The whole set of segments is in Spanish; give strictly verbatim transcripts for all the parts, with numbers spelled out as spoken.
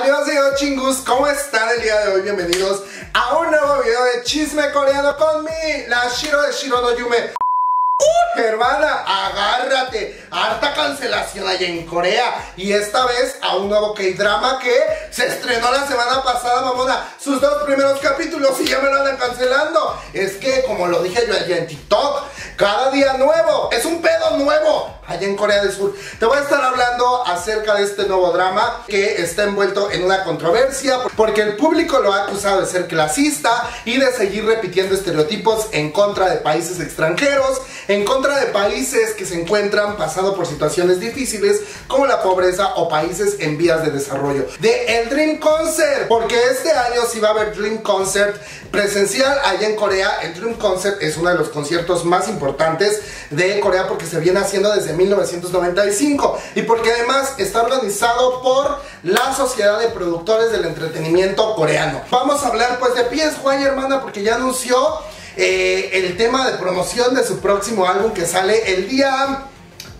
Annyeonghaseyo chingus, ¿cómo están el día de hoy? Bienvenidos a un nuevo video de Chisme Coreano con mi, la Shiro de Shiro no Yume. ¡Uy, hermana! ¡Agárrate! Harta cancelación allá en Corea. Y esta vez a un nuevo K-drama que se estrenó la semana pasada, mamona. Sus dos primeros capítulos y ya me lo andan cancelando. Es que, como lo dije yo allá en TikTok, cada día nuevo, es un pedo nuevo allá en Corea del Sur. Te voy a estar hablando acerca de este nuevo drama que está envuelto en una controversia porque el público lo ha acusado de ser clasista y de seguir repitiendo estereotipos en contra de países extranjeros, en contra de países que se encuentran pasando por situaciones difíciles como la pobreza o países en vías de desarrollo. De el Dream Concert, porque este año sí va a haber Dream Concert presencial allá en Corea. El Dream Concert es uno de los conciertos más importantes de Corea porque se viene haciendo desde mil novecientos noventa y cinco y porque además está organizado por la Sociedad de Productores del Entretenimiento Coreano. Vamos a hablar pues de P S Y, hermana, porque ya anunció eh, el tema de promoción de su próximo álbum que sale el día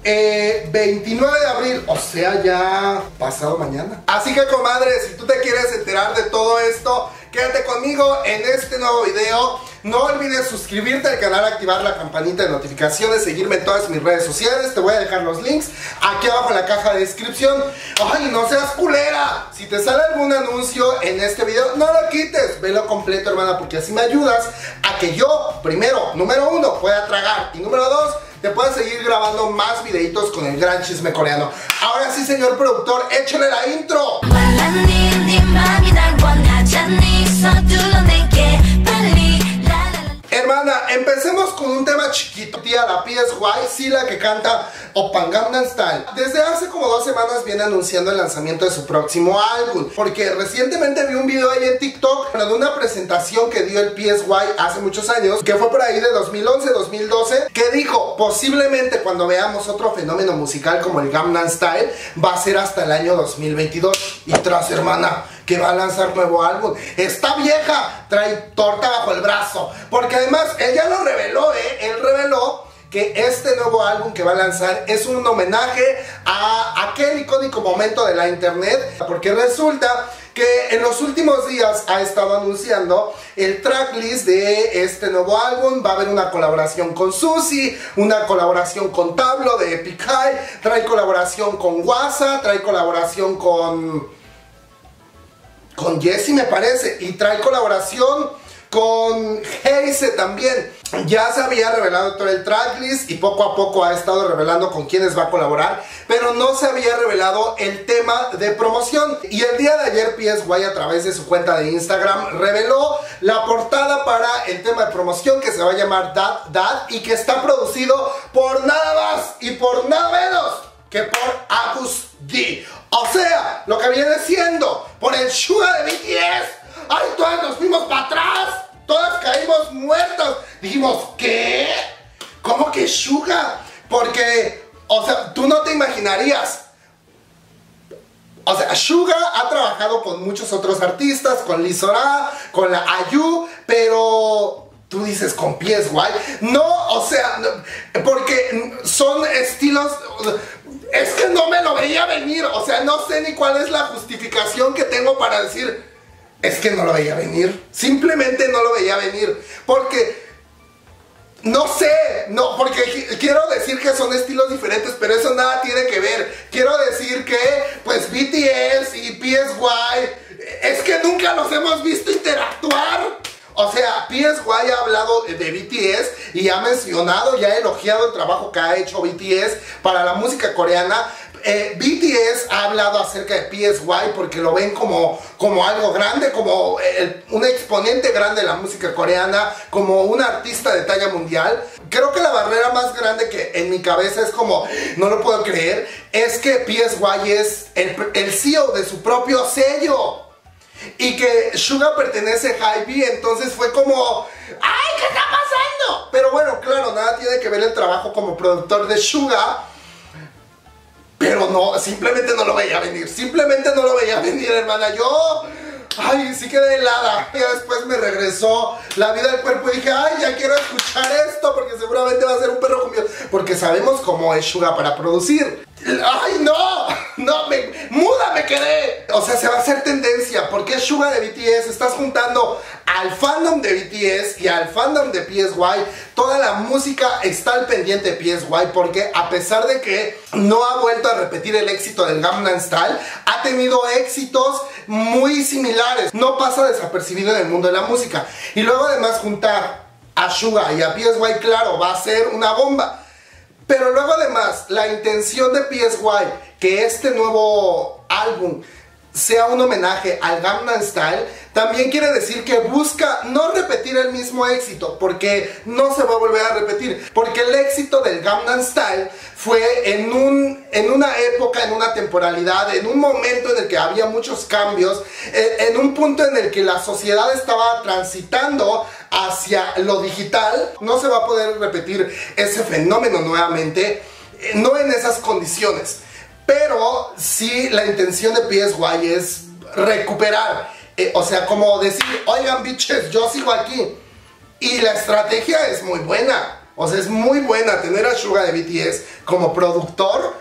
eh, veintinueve de abril, o sea ya pasado mañana. Así que, comadre, si tú te quieres enterar de todo esto, quédate conmigo en este nuevo video. No olvides suscribirte al canal, activar la campanita de notificaciones, seguirme en todas mis redes sociales. Te voy a dejar los links aquí abajo en la caja de descripción. ¡Ay, no seas culera! Si te sale algún anuncio en este video, no lo quites, velo completo, hermana, porque así me ayudas a que yo, primero, número uno, pueda tragar, y número dos, te pueda seguir grabando más videitos con el gran chisme coreano. Ahora sí, señor productor, échale la intro. Hermana, empecemos con un tema chiquito. Tía, la P S Y, sí, la que canta Oppan Gangnam Style. Desde hace como dos semanas viene anunciando el lanzamiento de su próximo álbum, porque recientemente vi un video ahí en TikTok de una presentación que dio el P S Y hace muchos años, que fue por ahí de dos mil once, dos mil doce, que dijo: posiblemente cuando veamos otro fenómeno musical como el Gangnam Style va a ser hasta el año dos mil veintidós. Y tras, hermana, que va a lanzar nuevo álbum. Esta vieja trae torta bajo el brazo, porque además ella lo reveló, ¿eh? Él reveló que este nuevo álbum que va a lanzar es un homenaje a aquel icónico momento de la internet, porque resulta que en los últimos días ha estado anunciando el tracklist de este nuevo álbum. Va a haber una colaboración con Suzy, una colaboración con Tablo de Epic High, trae colaboración con Waza, trae colaboración con... con Jessie, me parece, y trae colaboración con Heize también. Ya se había revelado todo el tracklist y poco a poco ha estado revelando con quienes va a colaborar, pero no se había revelado el tema de promoción. Y el día de ayer P S Y, a través de su cuenta de Instagram, reveló la portada para el tema de promoción, que se va a llamar Dad Dad, y que está producido por nada más y por nada menos que por Agust D. O sea, lo que viene siendo por el Suga de B T S. ¡Ay, todas nos fuimos para atrás! Todas caímos muertos. Dijimos, ¿qué? ¿Cómo que Suga? Porque, o sea, tú no te imaginarías. O sea, Suga ha trabajado con muchos otros artistas, con Lizora, con la Ayu, pero... tú dices, con pies, guay. No, o sea, no, porque son estilos... Es que no me lo veía venir. O sea, no sé ni cuál es la justificación que tengo para decir, es que no lo veía venir. Simplemente no lo veía venir. Porque... no sé, no, porque quiero decir que son estilos diferentes, pero eso nada tiene que ver. Quiero decir que, pues, B T S y P S Y, es que nunca los hemos visto interactuar. O sea, P S Y ha hablado de B T S y ha mencionado y ha elogiado el trabajo que ha hecho B T S para la música coreana. Eh, B T S ha hablado acerca de P S Y porque lo ven como, como algo grande, como el, un exponente grande de la música coreana, como un artista de talla mundial. Creo que la barrera más grande que en mi cabeza es como, no lo puedo creer, es que P S Y es el, el C E O de su propio sello. Y que Suga pertenece a HYBE, entonces fue como... ¡ay, qué está pasando! Pero bueno, claro, nada tiene que ver el trabajo como productor de Suga. Pero no, simplemente no lo veía venir. Simplemente no lo veía venir, hermana. Yo... ¡ay, sí quedé helada! Y después me regresó la vida del cuerpo y dije, ¡ay, ya quiero escuchar esto! Porque seguramente va a ser un perro comido. Porque sabemos cómo es Suga para producir. ¡Ay, no! ¡No! Me, ¡Muda me quedé! O sea, se va a hacer tendencia. Porque es Suga de B T S. Estás juntando al fandom de B T S y al fandom de P S Y. Toda la música está al pendiente de P S Y. Porque a pesar de que no ha vuelto a repetir el éxito del Gangnam Style, ha tenido éxitos muy similares. No pasa desapercibido en el mundo de la música. Y luego además juntar a Suga y a P S Y, claro, va a ser una bomba. Pero luego además, la intención de P S Y, que este nuevo álbum sea un homenaje al Gangnam Style, también quiere decir que busca no repetir el mismo éxito, porque no se va a volver a repetir. Porque el éxito del Gangnam Style fue en, un, en una época, en una temporalidad, en un momento en el que había muchos cambios, en, en un punto en el que la sociedad estaba transitando hacia lo digital. No se va a poder repetir ese fenómeno nuevamente, no en esas condiciones, pero sí la intención de P S Y es recuperar, eh, o sea, como decir, oigan bitches, yo sigo aquí. Y la estrategia es muy buena, o sea, es muy buena tener a Suga de B T S como productor.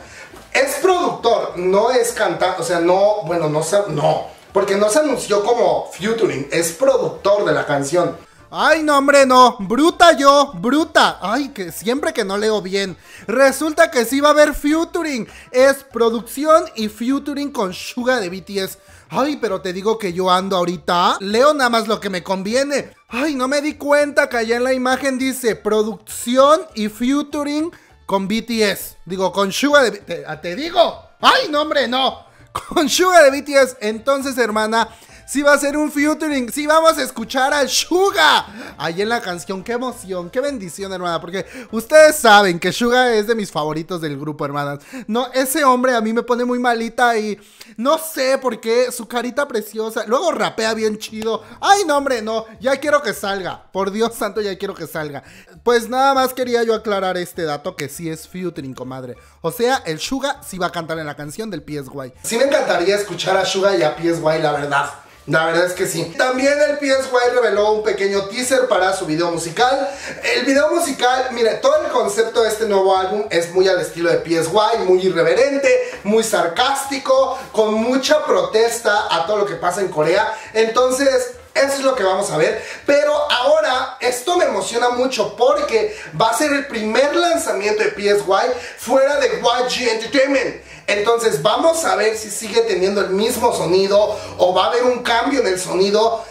Es productor, no es cantante, o sea, no, bueno, no, no, porque no se anunció como featuring, es productor de la canción. Ay, no, hombre, no, bruta yo, bruta. Ay, que siempre que no leo bien. Resulta que sí va a haber featuring. Es producción y featuring con Suga de B T S. Ay, pero te digo que yo ando ahorita, leo nada más lo que me conviene. Ay, no me di cuenta que allá en la imagen dice producción y featuring con B T S. Digo, con Suga de B T S, te, te digo. Ay, no, hombre, no, con Suga de B T S. Entonces, hermana, sí va a ser un featuring, sí vamos a escuchar al Suga ahí en la canción. Qué emoción, qué bendición, hermana, porque ustedes saben que Suga es de mis favoritos del grupo, hermanas. No, ese hombre a mí me pone muy malita y no sé por qué, su carita preciosa, luego rapea bien chido. Ay, no, hombre, no, ya quiero que salga, por Dios santo, ya quiero que salga. Pues nada más quería yo aclarar este dato, que sí es featuring, comadre. O sea, el Suga sí va a cantar en la canción del P S Y. Sí me encantaría escuchar a Suga y a P S Y, la verdad. La verdad es que sí. También el P S Y reveló un pequeño teaser para su video musical. El video musical, mire, todo el concepto de este nuevo álbum es muy al estilo de P S Y, muy irreverente, muy sarcástico, con mucha protesta a todo lo que pasa en Corea. Entonces, eso es lo que vamos a ver. Pero ahora, esto me emociona mucho porque va a ser el primer lanzamiento de P S Y fuera de Y G Entertainment. Entonces vamos a ver si sigue teniendo el mismo sonido o va a haber un cambio en el sonido.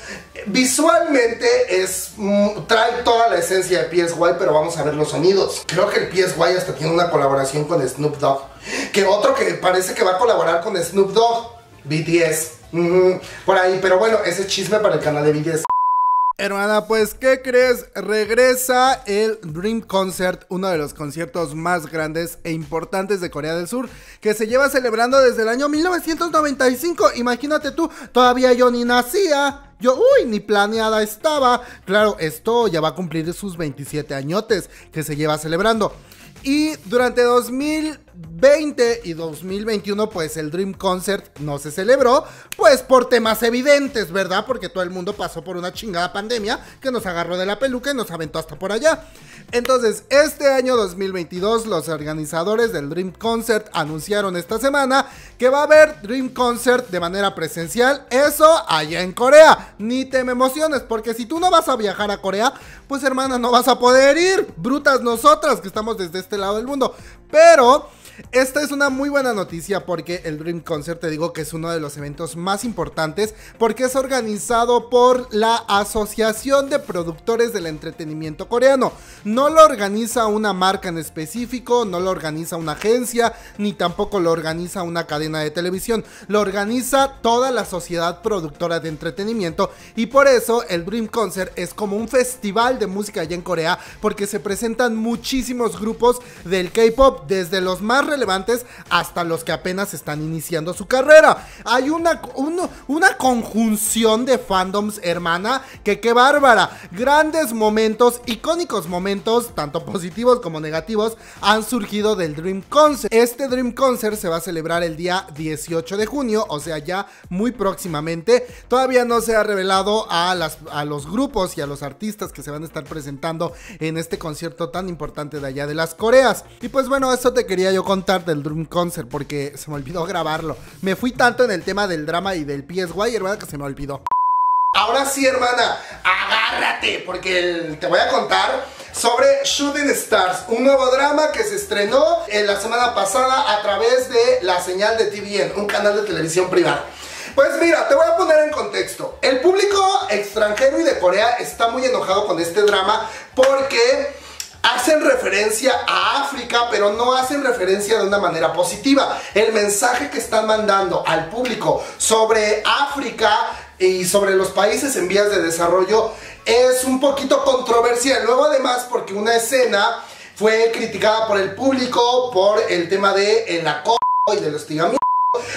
Visualmente es, trae toda la esencia de P S Y, pero vamos a ver los sonidos. Creo que el P S Y hasta tiene una colaboración con Snoop Dogg. Que otro que parece que va a colaborar con Snoop Dogg, B T S. Mm, por ahí, pero bueno, ese chisme para el canal de B T S. Hermana, pues, ¿qué crees? Regresa el Dream Concert, uno de los conciertos más grandes e importantes de Corea del Sur, que se lleva celebrando desde el año mil novecientos noventa y cinco. Imagínate tú, todavía yo ni nacía. Yo, uy, ni planeada estaba. Claro, esto ya va a cumplir sus veintisiete añotes que se lleva celebrando. Y durante dos mil veinte y dos mil veintiuno, pues el Dream Concert no se celebró, pues por temas evidentes, ¿verdad? Porque todo el mundo pasó por una chingada pandemia que nos agarró de la peluca y nos aventó hasta por allá. Entonces, este año dos mil veintidós, los organizadores del Dream Concert anunciaron esta semana que va a haber Dream Concert de manera presencial, eso allá en Corea. Ni te me emociones, porque si tú no vas a viajar a Corea, pues hermana, no vas a poder ir. Brutas nosotras que estamos desde este lado del mundo. Pero esta es una muy buena noticia porque el Dream Concert, te digo que es uno de los eventos más importantes porque es organizado por la Asociación de Productores del Entretenimiento Coreano. No lo organiza una marca en específico, no lo organiza una agencia, ni tampoco lo organiza una cadena de televisión. Lo organiza toda la sociedad productora de entretenimiento y por eso el Dream Concert es como un festival de música allá en Corea porque se presentan muchísimos grupos del K-pop, desde los más relevantes hasta los que apenas están iniciando su carrera. Hay una, un, una conjunción de fandoms, hermana, que qué bárbara. Grandes momentos, icónicos momentos, tanto positivos como negativos, han surgido del Dream Concert. Este Dream Concert se va a celebrar el día dieciocho de junio, o sea ya muy próximamente. Todavía no se ha revelado a, las, a los grupos y a los artistas que se van a estar presentando en este concierto tan importante de allá de las Coreas. Y pues bueno, eso te quería yo contar contar del Dream Concert porque se me olvidó grabarlo. Me fui tanto en el tema del drama y del P S Y, hermana, que se me olvidó. Ahora sí, hermana, agárrate, porque el, te voy a contar sobre Shooting Stars, un nuevo drama que se estrenó en la semana pasada a través de la señal de T V N, un canal de televisión privada. Pues mira, te voy a poner en contexto. El público extranjero y de Corea está muy enojado con este drama porque hacen referencia a África, pero no hacen referencia de una manera positiva. El mensaje que están mandando al público sobre África y sobre los países en vías de desarrollo es un poquito controversial. Luego, además, porque una escena fue criticada por el público por el tema del acoso y del hostigamiento.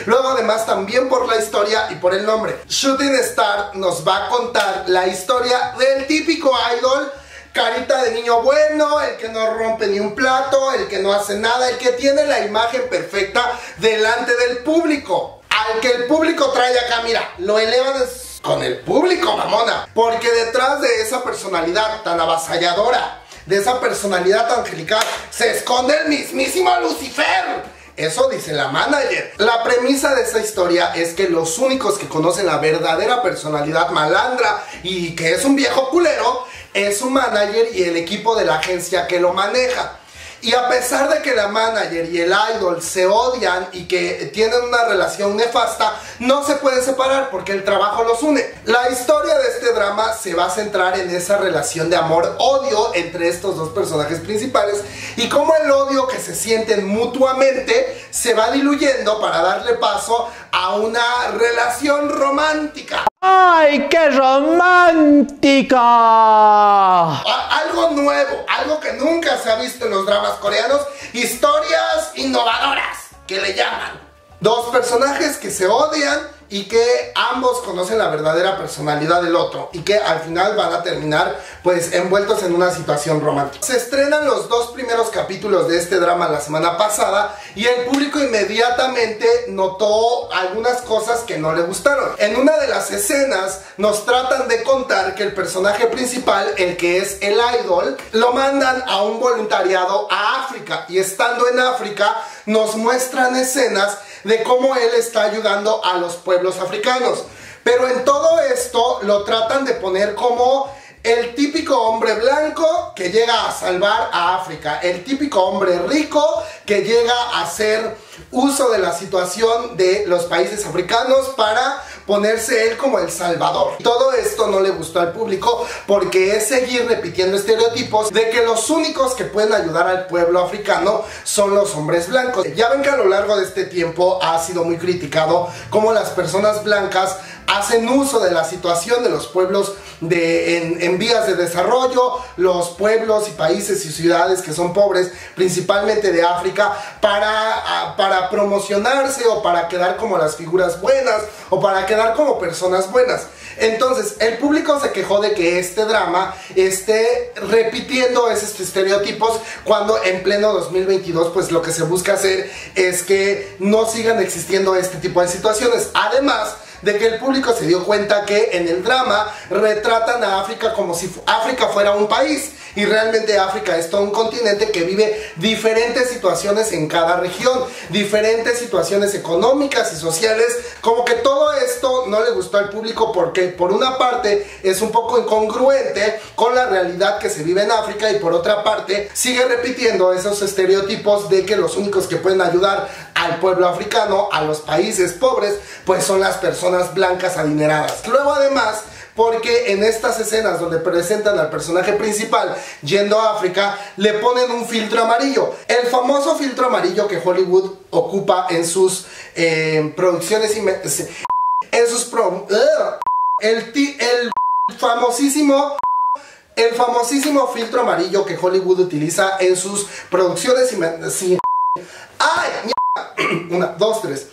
Luego, además, también por la historia y por el nombre. Shooting Star nos va a contar la historia del típico idol, carita de niño bueno, el que no rompe ni un plato, el que no hace nada, el que tiene la imagen perfecta delante del público, al que el público trae acá, mira, lo elevan con el público, mamona, porque detrás de esa personalidad tan avasalladora, de esa personalidad angelical, se esconde el mismísimo Lucifer. Eso dice la manager. La premisa de esta historia es que los únicos que conocen la verdadera personalidad malandra y que es un viejo culero es su manager y el equipo de la agencia que lo maneja. Y a pesar de que la manager y el idol se odian y que tienen una relación nefasta, no se pueden separar porque el trabajo los une. La historia de este drama se va a centrar en esa relación de amor-odio entre estos dos personajes principales y cómo el odio que se sienten mutuamente se va diluyendo para darle paso a una relación romántica. ¡Ay, qué romántica! Algo nuevo, algo que nunca se ha visto en los dramas coreanos, historias innovadoras, que le llaman. Dos personajes que se odian y que ambos conocen la verdadera personalidad del otro y que al final van a terminar pues envueltos en una situación romántica. Se estrenan los dos primeros capítulos de este drama la semana pasada y el público inmediatamente notó algunas cosas que no le gustaron. En una de las escenas nos tratan de contar que el personaje principal, el que es el idol, lo mandan a un voluntariado a África y estando en África nos muestran escenas de cómo él está ayudando a los pueblos africanos. Pero en todo esto lo tratan de poner como el típico hombre blanco que llega a salvar a África, el típico hombre rico que llega a hacer uso de la situación de los países africanos para ponerse él como el salvador. Todo esto no le gustó al público porque es seguir repitiendo estereotipos de que los únicos que pueden ayudar al pueblo africano son los hombres blancos. Ya ven que a lo largo de este tiempo ha sido muy criticado cómo las personas blancas hacen uso de la situación de los pueblos de, en, en vías de desarrollo, los pueblos y países y ciudades que son pobres, principalmente de África, para, para promocionarse o para quedar como las figuras buenas o para quedar como personas buenas. Entonces, el público se quejó de que este drama esté repitiendo esos estereotipos cuando en pleno dos mil veintidós, pues lo que se busca hacer es que no sigan existiendo este tipo de situaciones. Además de que el público se dio cuenta que en el drama retratan a África como si África fuera un país y realmente África es todo un continente que vive diferentes situaciones en cada región, diferentes situaciones económicas y sociales. Como que todo esto no le gustó al público porque por una parte es un poco incongruente con la realidad que se vive en África y por otra parte sigue repitiendo esos estereotipos de que los únicos que pueden ayudar al pueblo africano, a los países pobres, pues son las personas blancas adineradas. Luego, además, porque en estas escenas donde presentan al personaje principal yendo a África, le ponen un filtro amarillo, el famoso filtro amarillo que Hollywood ocupa en sus eh, producciones y en sus pro el, ti el famosísimo el famosísimo filtro amarillo que Hollywood utiliza en sus producciones y ay, una, dos, tres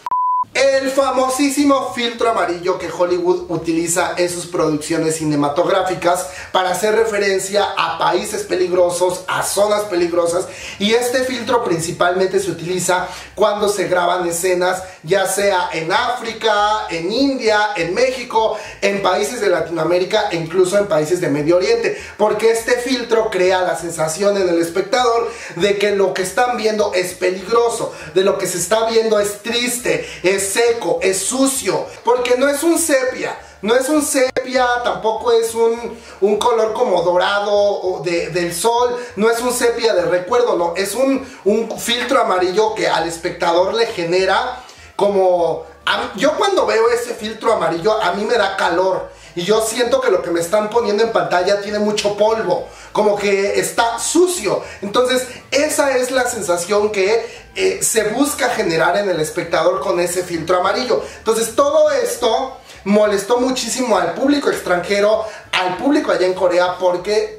el famosísimo filtro amarillo que Hollywood utiliza en sus producciones cinematográficas para hacer referencia a países peligrosos, a zonas peligrosas, y este filtro principalmente se utiliza cuando se graban escenas ya sea en África, en India, en México, en países de Latinoamérica e incluso en países de Medio Oriente, porque este filtro crea la sensación en el espectador de que lo que están viendo es peligroso, de lo que se está viendo es triste, es seco, es sucio, porque no es un sepia. No es un sepia, tampoco es un, un color como dorado de, del sol, no es un sepia de recuerdo, no, es un, un filtro amarillo que al espectador le genera como... A, yo cuando veo ese filtro amarillo a mí me da calor y yo siento que lo que me están poniendo en pantalla tiene mucho polvo, como que está sucio. Entonces esa es la sensación que eh, se busca generar en el espectador con ese filtro amarillo. Entonces todo esto... molestó muchísimo al público extranjero, al público allá en Corea, porque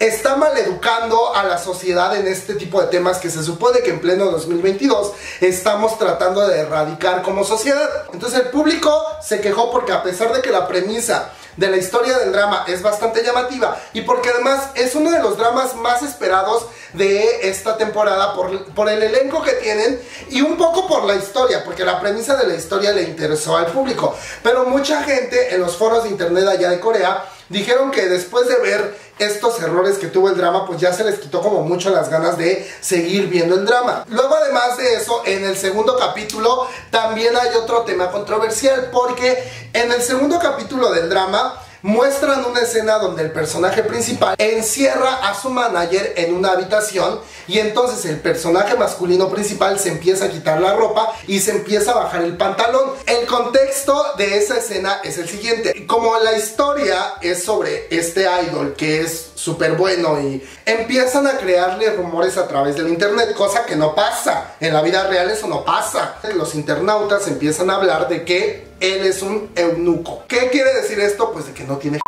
está maleducando a la sociedad en este tipo de temas que se supone que en pleno dos mil veintidós estamos tratando de erradicar como sociedad. Entonces el público se quejó porque, a pesar de que la premisa de la historia del drama es bastante llamativa y porque además es uno de los dramas más esperados de esta temporada por, por el elenco que tienen y un poco por la historia, porque la premisa de la historia le interesó al público, pero mucha gente en los foros de internet allá de Corea dijeron que después de ver estos errores que tuvo el drama, pues ya se les quitó como mucho las ganas de seguir viendo el drama. Luego, además de eso, en el segundo capítulo también hay otro tema controversial, porque en el segundo capítulo del drama muestran una escena donde el personaje principal encierra a su manager en una habitación y entonces el personaje masculino principal se empieza a quitar la ropa y se empieza a bajar el pantalón. El contexto de esa escena es el siguiente: como la historia es sobre este idol que es súper bueno y empiezan a crearle rumores a través del internet, cosa que no pasa en la vida real, eso no pasa. Los internautas empiezan a hablar de que él es un eunuco. ¿Qué quiere decir esto? Pues de que no tiene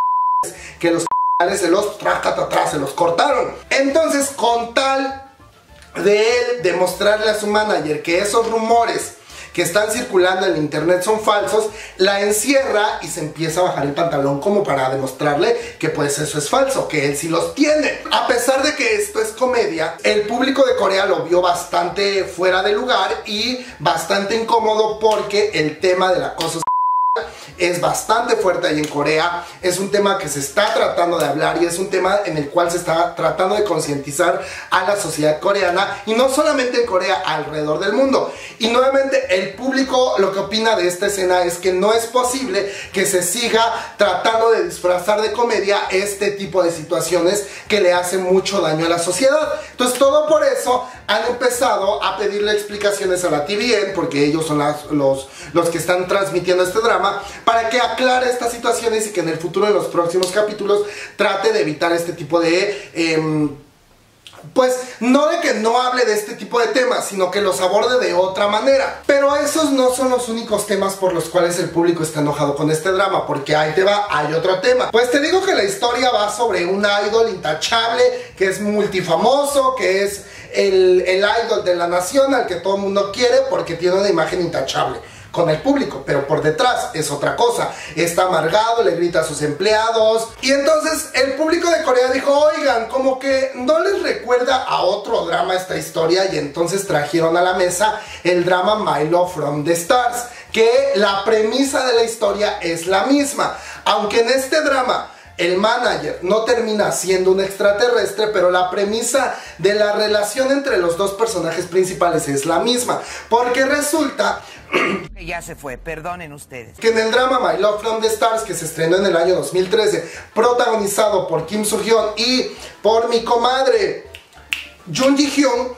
que los se los tracatatrás, se los cortaron. Entonces, con tal de él demostrarle a su manager que esos rumores que están circulando en internet son falsos, la encierra y se empieza a bajar el pantalón como para demostrarle que pues eso es falso, que él sí los tiene. A pesar de que esto es comedia, el público de Corea lo vio bastante fuera de lugar y bastante incómodo, porque el tema del acoso es bastante fuerte ahí en Corea, es un tema que se está tratando de hablar y es un tema en el cual se está tratando de concientizar a la sociedad coreana, y no solamente en Corea, alrededor del mundo. Y nuevamente el público lo que opina de esta escena es que no es posible que se siga tratando de disfrazar de comedia este tipo de situaciones que le hacen mucho daño a la sociedad. Entonces todo por eso han empezado a pedirle explicaciones a la T V N, porque ellos son las, los, los que están transmitiendo este drama, para que aclare estas situaciones y que en el futuro, en los próximos capítulos, trate de evitar este tipo de... Eh, pues no de que no hable de este tipo de temas, sino que los aborde de otra manera. Pero esos no son los únicos temas por los cuales el público está enojado con este drama, porque ahí te va, hay otro tema. Pues te digo que la historia va sobre un idol intachable, que es multifamoso, que es el, el idol de la nación, al que todo el mundo quiere porque tiene una imagen intachable con el público, pero por detrás es otra cosa, está amargado, le grita a sus empleados. Y entonces el público de Corea dijo: oigan, como que no les recuerda a otro drama esta historia, y entonces trajeron a la mesa el drama My Love from the Stars, que la premisa de la historia es la misma, aunque en este drama el manager no termina siendo un extraterrestre, pero la premisa de la relación entre los dos personajes principales es la misma, porque resulta... ya se fue, perdonen ustedes. Que en el drama My Love from the Stars, que se estrenó en el año dos mil trece, protagonizado por Kim Soo-hyun y por mi comadre Jung Ji-hyun,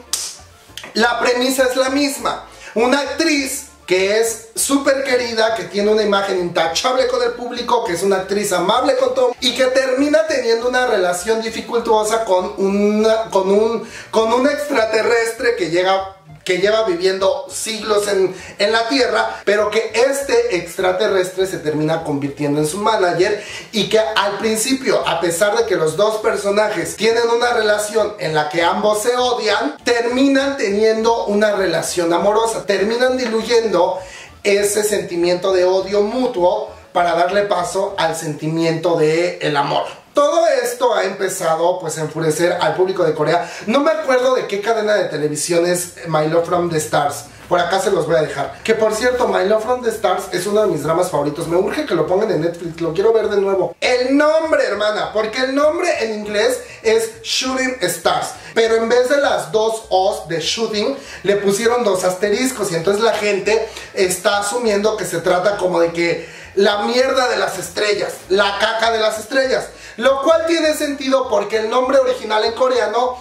la premisa es la misma. Una actriz que es súper querida, que tiene una imagen intachable con el público, que es una actriz amable con todo, y que termina teniendo una relación dificultuosa con, una, con, un, con un extraterrestre que llega... que lleva viviendo siglos en, en la Tierra, pero que este extraterrestre se termina convirtiendo en su manager, y que al principio, a pesar de que los dos personajes tienen una relación en la que ambos se odian, terminan teniendo una relación amorosa, terminan diluyendo ese sentimiento de odio mutuo para darle paso al sentimiento de el amor. Todo esto ha empezado pues a enfurecer al público de Corea. No me acuerdo de qué cadena de televisión es My Love from the Stars, por acá se los voy a dejar. Que por cierto, My Love from the Stars es uno de mis dramas favoritos. Me urge que lo pongan en Netflix, lo quiero ver de nuevo. El nombre, hermana, porque el nombre en inglés es Shooting Stars, pero en vez de las dos O's de shooting, le pusieron dos asteriscos. Y entonces la gente está asumiendo que se trata como de que la mierda de las estrellas, la caca de las estrellas, lo cual tiene sentido porque el nombre original en coreano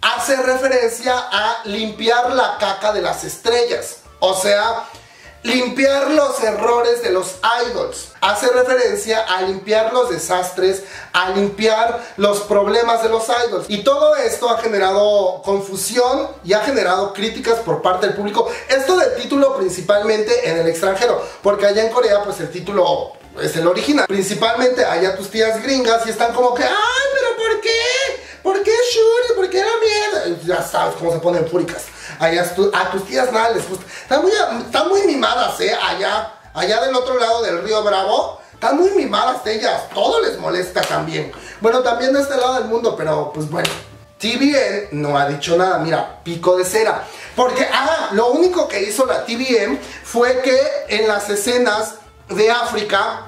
hace referencia a limpiar la caca de las estrellas, o sea, limpiar los errores de los idols. Hace referencia a limpiar los desastres, a limpiar los problemas de los idols. Y todo esto ha generado confusión y ha generado críticas por parte del público. Esto del título principalmente en el extranjero, porque allá en Corea pues el título es el original. Principalmente allá tus tías gringas y están como que ¡ay, pero por qué! ¿Por qué Shuri? ¿Por qué la mierda? Ya sabes cómo se ponen fúricas. Allá a tus tías nada les gusta. Están muy, están muy mimadas, ¿eh? Allá, allá del otro lado del río Bravo. Están muy mimadas ellas. Todo les molesta también. Bueno, también de este lado del mundo, pero pues bueno. T V N no ha dicho nada, mira, pico de cera. Porque, ah, lo único que hizo la T V N fue que en las escenas de África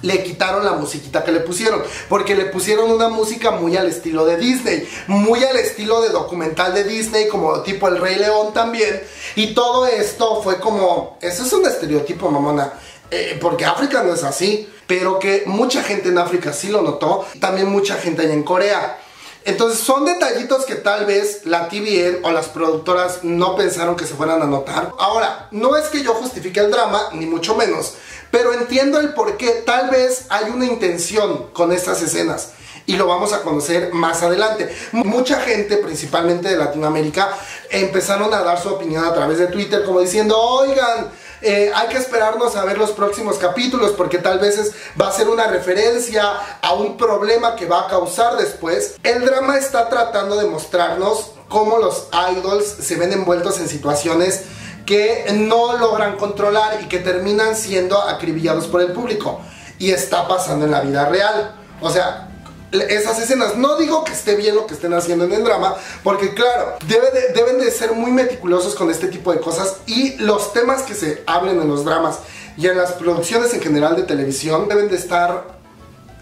le quitaron la musiquita que le pusieron, porque le pusieron una música muy al estilo de Disney, muy al estilo de documental de Disney, como tipo El Rey León también. Y todo esto fue como, eso es un estereotipo, mamona, eh, porque África no es así, pero que mucha gente en África sí lo notó, también mucha gente allá en Corea. Entonces son detallitos que tal vez la T V N o las productoras no pensaron que se fueran a notar. Ahora, no es que yo justifique el drama, ni mucho menos, pero entiendo el por qué. Tal vez hay una intención con estas escenas y lo vamos a conocer más adelante. Mucha gente, principalmente de Latinoamérica, empezaron a dar su opinión a través de Twitter como diciendo, oigan, eh, hay que esperarnos a ver los próximos capítulos porque tal vez es, va a ser una referencia a un problema que va a causar después. El drama está tratando de mostrarnos cómo los idols se ven envueltos en situaciones que no logran controlar y que terminan siendo acribillados por el público. Y está pasando en la vida real. O sea, esas escenas, no digo que esté bien lo que estén haciendo en el drama, porque claro, debe de, deben de ser muy meticulosos con este tipo de cosas. Y los temas que se hablen en los dramas y en las producciones en general de televisión deben de estar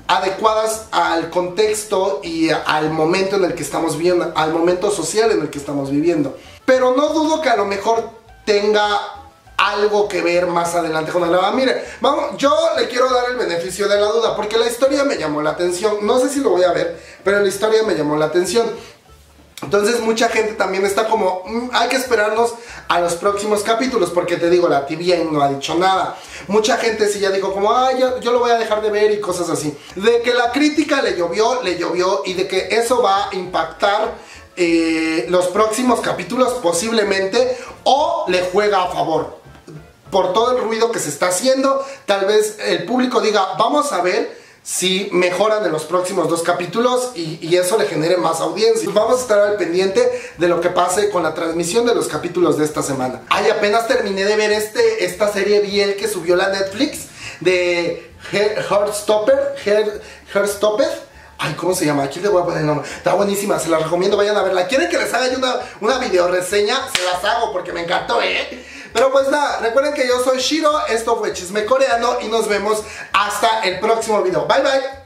adecuadas al contexto y al momento en el que estamos viviendo, al momento social en el que estamos viviendo. Pero no dudo que a lo mejor tenga algo que ver más adelante con el drama. Mire, vamos, yo le quiero dar el beneficio de la duda porque la historia me llamó la atención. No sé si lo voy a ver, pero la historia me llamó la atención. Entonces mucha gente también está como, mmm, hay que esperarnos a los próximos capítulos porque te digo, la T V N no ha dicho nada. Mucha gente sí ya dijo como, ay, yo, yo lo voy a dejar de ver y cosas así. De que la crítica le llovió, le llovió, y de que eso va a impactar eh, los próximos capítulos posiblemente, o le juega a favor. Por todo el ruido que se está haciendo, tal vez el público diga, vamos a ver si mejoran en los próximos dos capítulos y, y eso le genere más audiencia. Vamos a estar al pendiente de lo que pase con la transmisión de los capítulos de esta semana. Ay, apenas terminé de ver este, esta serie B L que subió la Netflix de Heartstopper. Heartstopper. Ay, ¿cómo se llama? Aquí le voy a poner el nombre. Está buenísima, se la recomiendo, vayan a verla. ¿Quieren que les haga yo una, una video reseña? Se las hago porque me encantó, ¿eh? Pero pues nada, recuerden que yo soy Shiro, esto fue Chisme Coreano y nos vemos hasta el próximo video. Bye, bye.